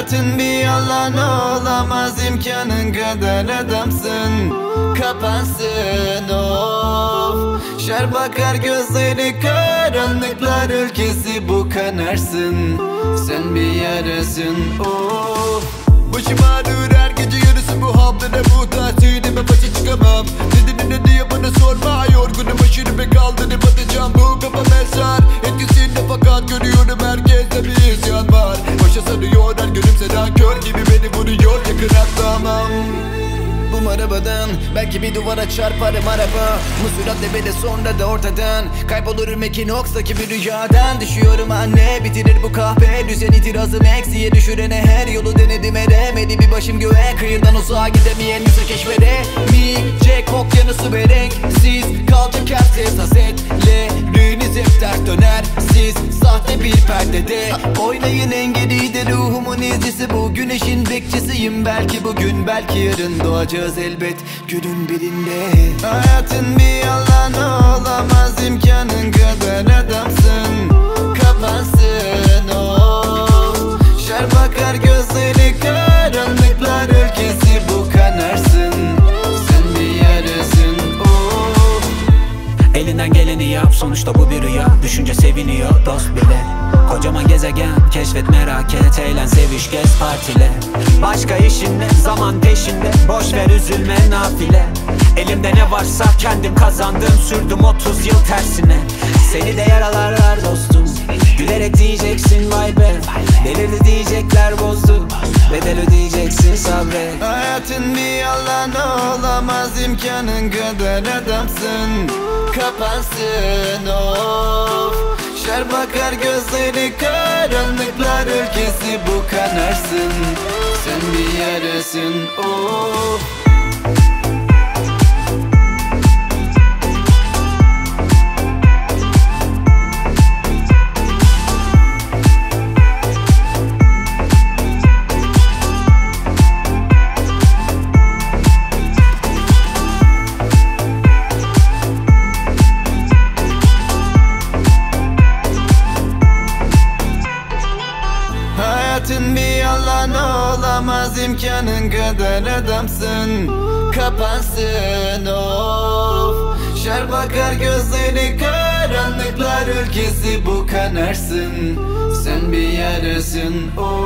Hayatın bir yalan olamaz, imkanın kadar adamsın. Kapansın of. Şer bakar gözleri, karanlıklar ülkesi bu, kanarsın. Sen bir yarasın of. Başıma dur her gece yarısı bu haftada, bu tatilime başa çıkamam. Nedeni ne diye bana sorma, yorgunum aşırı ve kaldırıp atacağım. Bu kafa mesar etkisinde, fakat görüyorum herkeste bir isyan var. Başa sarıyor her gülümseden kör gibi, beni vuruyor yakın atlamam. Bu marabadan belki bir duvara çarparım araba. Musuratla bile sonra da ortadan kaybolurum Ekinoks'taki bir rüyadan. Düşüyorum anne, bitirir bu kahpe düzen, itirazım eksiye düşürene. Her yolu denedim edemedi, bir başım göğe. Kıyıdan uzağa gidemeyen yüze keşfede Jack okyanusu ve renksiz kalacak herkes hasetleriniz hep ters döner. Siz sahte bir perdede oynayın engeli de, ruhumun izcisi bu güneşin bekçisiyim. Belki bugün, belki yarın doğacak elbet günün birinde. Hayatın bir yalan olamaz, imkanın kadar adamsın. Kapansın of. Şer bakar gözleri, karanlıklar ülkesi bu, kanarsın. Sen bir yarısın of. Elinden geleni yap, sonuçta bu bir rüya. Düşünce seviniyor dost bile. Kocaman gezegen keşfet, merak et, eğlen, seviş, gez, partile. Başka işinle, zaman peşinde, boş ver üzülme nafile. Elimde ne varsa kendim kazandım, sürdüm 30 yıl tersine. Seni de yaralarlar dostum, gülerek diyeceksin vay be. Delirdi diyecekler bozdu, bedel ödeyeceksin sabret. Hayatın bir yalan olamaz, imkanın kadar adamsın. Kapansın of. Şer bakar gözleri, karanlıklar ülkesi bu, kanarsın. Sen bir yarasın of. Hayatın bir yalan olamaz, imkanın kadar adamsın. Kapansın of. Şer bakar gözleri, karanlıklar ülkesi bu, kanarsın. Sen bir yarasın of.